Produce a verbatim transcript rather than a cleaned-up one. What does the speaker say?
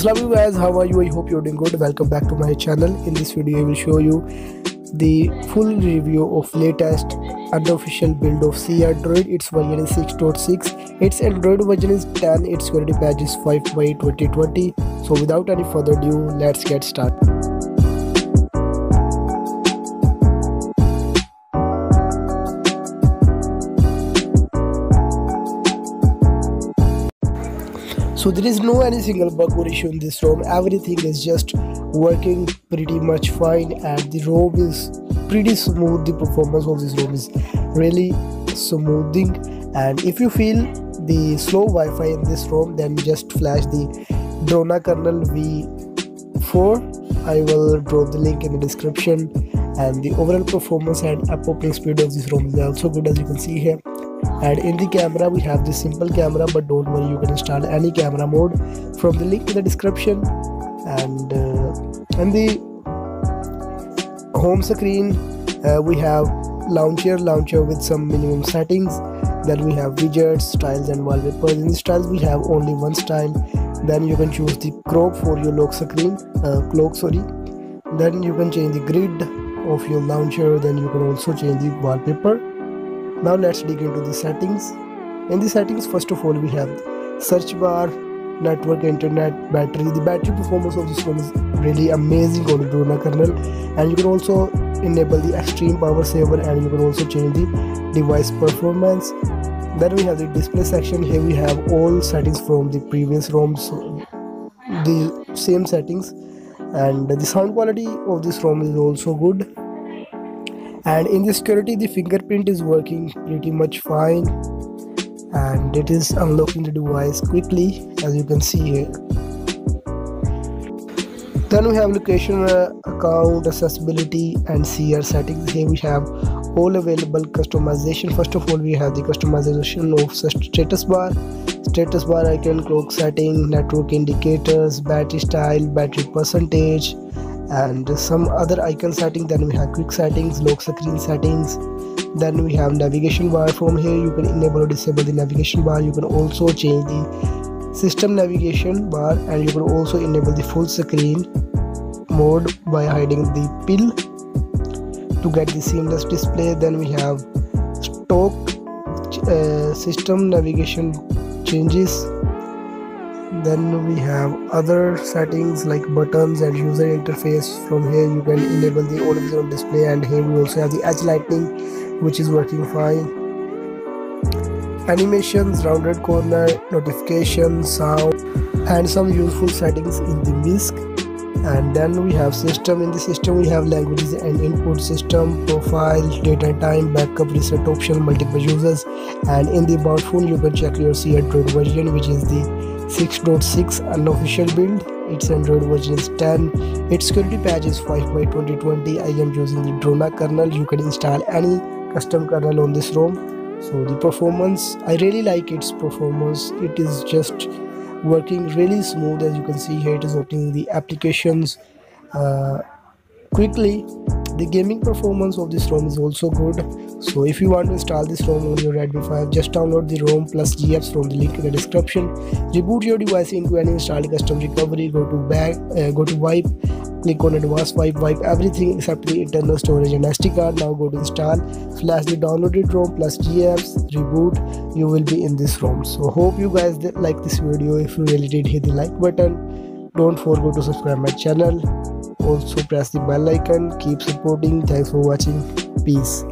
Assalamu guys, how are you? I hope you're doing good. Welcome back to my channel. In this video I will show you the full review of latest unofficial build of crDroid. Its version is six point six, its Android version is ten, its security patch is five May twenty twenty. So without any further ado, let's get started. So there is no any single bug or issue in this ROM. Everything is just working pretty much fine and the ROM is pretty smooth. The performance of this ROM is really smoothing, and if you feel the slow Wi-Fi in this ROM, then just flash the Drona Kernel V four. I will drop the link in the description. And the overall performance and app opening speed of this ROM is also good, as you can see here. And in the camera we have this simple camera, but don't worry, you can install any camera mode from the link in the description. And uh, on the home screen uh, we have launcher launcher with some minimum settings. Then we have widgets, styles and wallpapers. In the styles we have only one style. Then you can choose the crop for your lock screen uh, clock sorry. Then you can change the grid of your launcher. Then you can also change the wallpaper. Now let's dig into the settings. In the settings, first of all we have search bar, network, internet, battery. The battery performance of this one is really amazing on the Drona Kernel, and you can also enable the extreme power saver, and you can also change the device performance. Then we have the display section. Here we have all settings from the previous ROMs, the same settings. And the sound quality of this ROM is also good. And in the security, the fingerprint is working pretty much fine, and it is unlocking the device quickly, as you can see here. Then we have location, uh, account, accessibility and C R settings. Here we have all available customization. First of all we have the customization of status bar, status bar icon, clock setting, network indicators, battery style, battery percentage and some other icon setting. Then we have quick settings, lock screen settings. Then we have navigation bar. From here you can enable or disable the navigation bar. You can also change the system navigation bar, and you can also enable the full screen mode by hiding the pill to get the seamless display. Then we have stock uh, system navigation changes. Then we have other settings like buttons and user interface. From here you can enable the all-in-one display, and here we also have the edge lighting, which is working fine. Animations, rounded corner, notifications, sound and some useful settings in the misc. And then we have system. In the system we have languages and input, system, profile, date and time, backup, reset option, multiple users. And in the about phone you can check your crDroid version, which is the six point six unofficial build. Its Android version is ten, its security patch is five May twenty twenty. I am using the Drona Kernel. You can install any custom kernel on this ROM. So the performance, I really like its performance. It is just working really smooth, as you can see here. It is opening the applications uh, quickly. The gaming performance of this ROM is also good. So if you want to install this ROM on your Redmi five, just download the ROM plus GFs from the link in the description. Reboot your device into and install custom recovery. Go to back, uh, go to wipe, click on advanced wipe, wipe everything except the internal storage and S D card. Now go to install, flash the downloaded ROM plus GFs, reboot. You will be in this ROM. So hope you guys did like this video. If you really did, hit the like button. Don't forget to subscribe my channel. Also press the bell icon. Keep supporting. Thanks for watching. Peace.